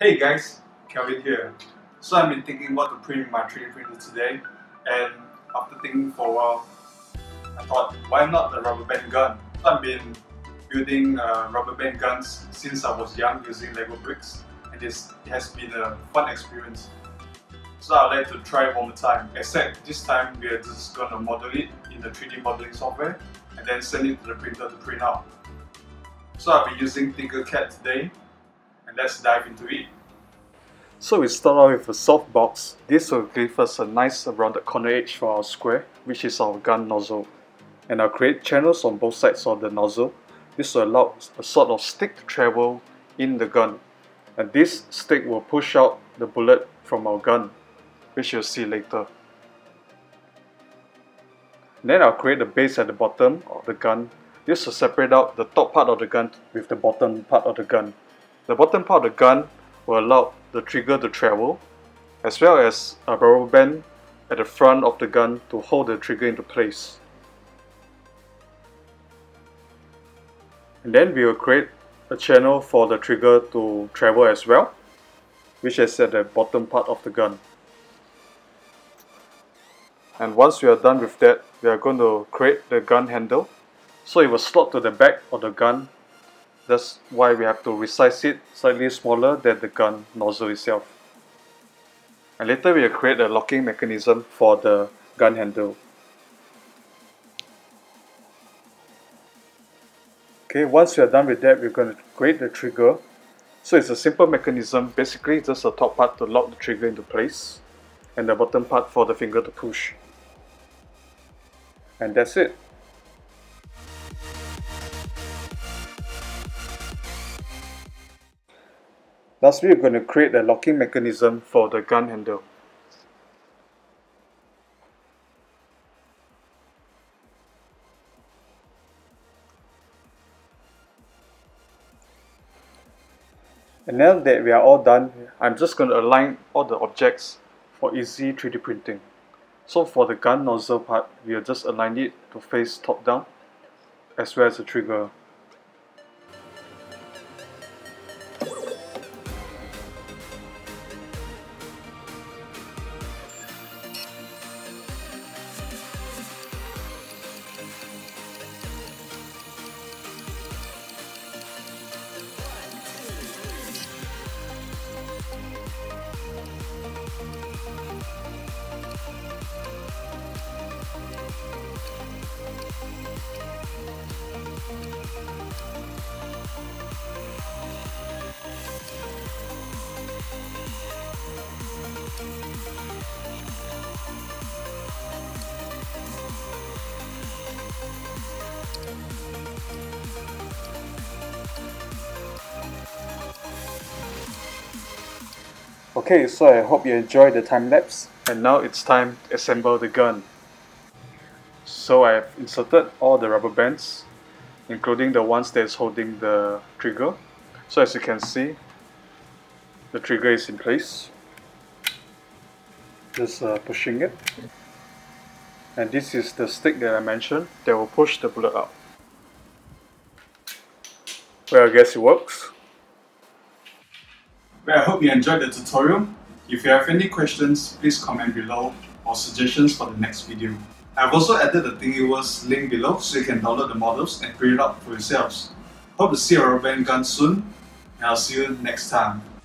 Hey guys, Kelvin here. So I've been thinking about to print my 3D printer today, and after thinking for a while, I thought, why not a rubber band gun? I've been building rubber band guns since I was young using Lego bricks, and this has been a fun experience. So I'd like to try it one more time, except this time we're just going to model it in the 3D modeling software and then send it to the printer to print out. So I'll be using Tinkercad today. Let's dive into it. So we start off with a soft box. This will give us a nice rounded corner edge for our square, which is our gun nozzle. And I'll create channels on both sides of the nozzle. This will allow a sort of stick to travel in the gun. And this stick will push out the bullet from our gun, which you'll see later. Then I'll create a base at the bottom of the gun. This will separate out the top part of the gun with the bottom part of the gun. The bottom part of the gun will allow the trigger to travel, as well as a rubber band at the front of the gun to hold the trigger into place. And then we will create a channel for the trigger to travel as well, which is at the bottom part of the gun. And once we are done with that, we are going to create the gun handle, so it will slot to the back of the gun. That's why we have to resize it slightly smaller than the gun nozzle itself. And later we will create a locking mechanism for the gun handle. Okay, once we are done with that, we're going to create the trigger. So it's a simple mechanism, basically just the top part to lock the trigger into place and the bottom part for the finger to push. And that's it. Lastly, we're going to create a locking mechanism for the gun handle. And now that we are all done, I'm just going to align all the objects for easy 3D printing. So for the gun nozzle part, we'll just align it to face top down, as well as the trigger. Okay, so I hope you enjoyed the time lapse, and now it's time to assemble the gun. So I have inserted all the rubber bands, including the ones that is holding the trigger. So as you can see, the trigger is in place. Just pushing it. And this is the stick that I mentioned that will push the bullet out. Well, I guess it works. Well, I hope you enjoyed the tutorial. If you have any questions, please comment below, or suggestions for the next video. I've also added the Thingiverse link below so you can download the models and print it out for yourselves. Hope to see a rubber band gun soon, and I'll see you next time.